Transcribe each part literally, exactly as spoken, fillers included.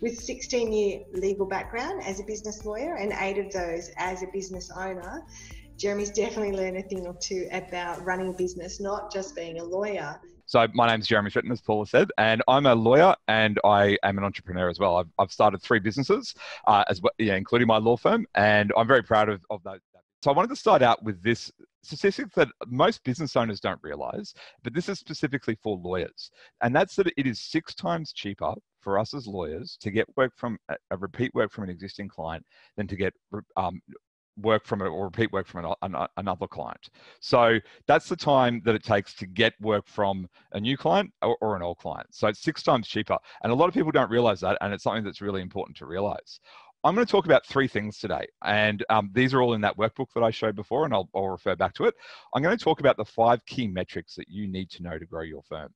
with sixteen year legal background as a business lawyer and eight of those as a business owner, Jeremy's definitely learned a thing or two about running a business, not just being a lawyer. So my name's Jeremy Shretton, as Paula said, and I'm a lawyer and I am an entrepreneur as well. I've, I've started three businesses, uh, as well, yeah, including my law firm, and I'm very proud of, of those. So I wanted to start out with this statistic that most business owners don't realize, but this is specifically for lawyers. And that's that it is six times cheaper for us as lawyers to get work from a, a repeat work from an existing client than to get um, work from it or repeat work from an, an, another client. So that's the time that it takes to get work from a new client or, or an old client. So it's six times cheaper. And a lot of people don't realize that. And it's something that's really important to realize. I'm going to talk about three things today, and um, these are all in that workbook that I showed before, and I'll, I'll refer back to it. I'm going to talk about the five key metrics that you need to know to grow your firm.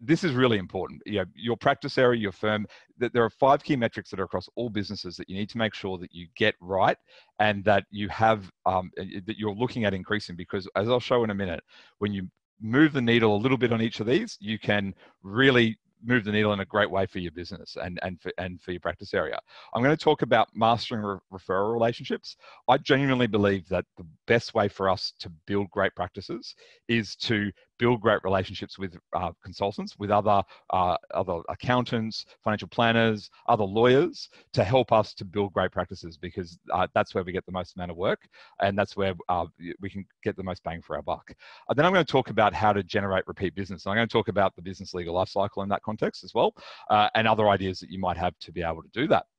This is really important. You know, your practice area, your firm, that there are five key metrics that are across all businesses that you need to make sure that you get right and that you have, um, that you're looking at increasing, because as I'll show in a minute, when you move the needle a little bit on each of these, you can really move the needle in a great way for your business and, and, for, and for your practice area. I'm going to talk about mastering re referral relationships. I genuinely believe that the best way for us to build great practices is to build great relationships with uh, consultants, with other, uh, other accountants, financial planners, other lawyers, to help us to build great practices, because uh, that's where we get the most amount of work and that's where uh, we can get the most bang for our buck. Uh, then I'm going to talk about how to generate repeat business. And I'm going to talk about the business legal life cycle in that context as well, uh, and other ideas that you might have to be able to do that.